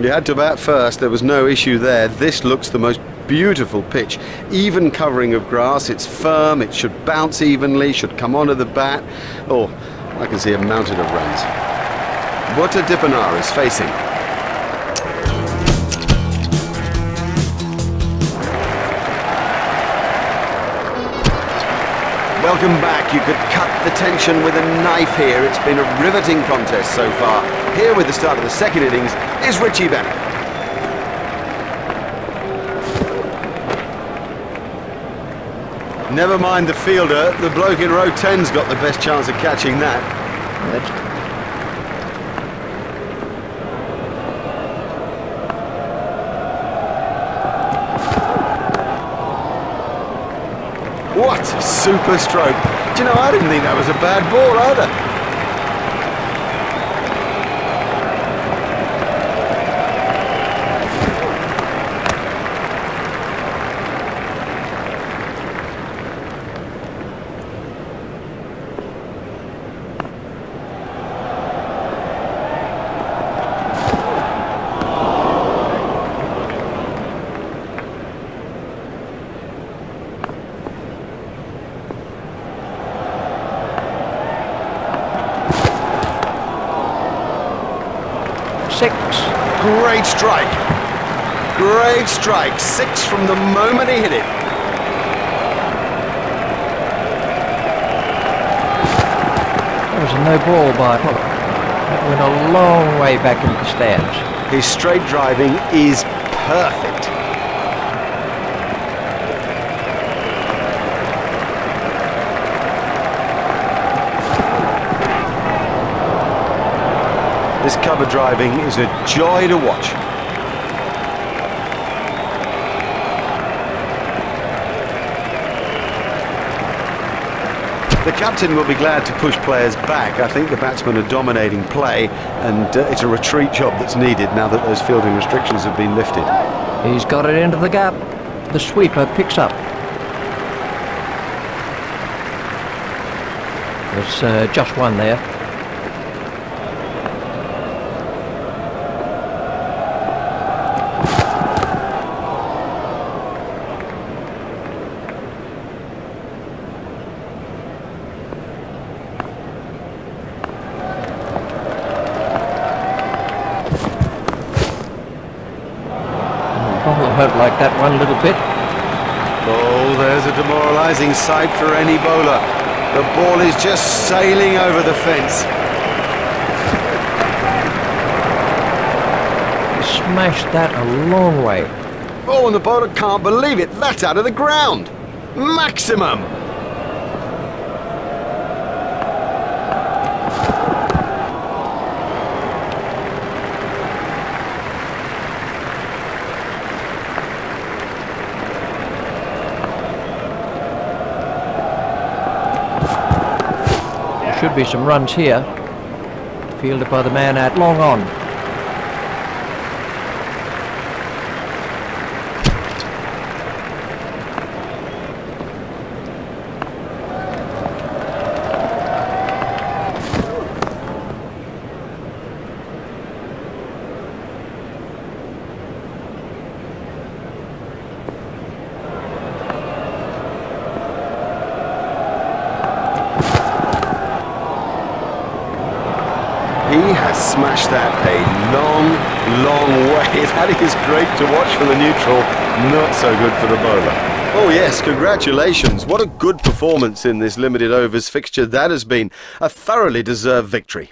You had to bat first, there was no issue there. This looks the most beautiful pitch. Even covering of grass, it's firm, it should bounce evenly, should come onto the bat. Oh, I can see a mountain of runs. What a Dipenaar is facing. Welcome back. You could cut the tension with a knife here. It's been a riveting contest so far. Here with the start of the second innings is Richie Bennett. Never mind the fielder, the bloke in row 10's got the best chance of catching that. What a super stroke. Do you know, I didn't think that was a bad ball either. Six. Great strike. Great strike. Six from the moment he hit it. That was a no ball by Pollock. That went a long way back into the stands. His straight driving is perfect. This cover driving is a joy to watch. The captain will be glad to push players back. I think the batsmen are dominating play, and it's a retreat job that's needed now that those fielding restrictions have been lifted. He's got it into the gap. The sweeper picks up. There's just one there. Hurt like that one little bit. Oh, there's a demoralizing sight for any bowler. The ball is just sailing over the fence. He smashed that a long way. Oh, and the bowler can't believe it. That's out of the ground. Maximum. Should be some runs here. Fielded by the man at long on. He has smashed that a long way. That is great to watch for the neutral, not so good for the bowler. Oh yes, congratulations. What a good performance in this limited overs fixture that has been. A thoroughly deserved victory.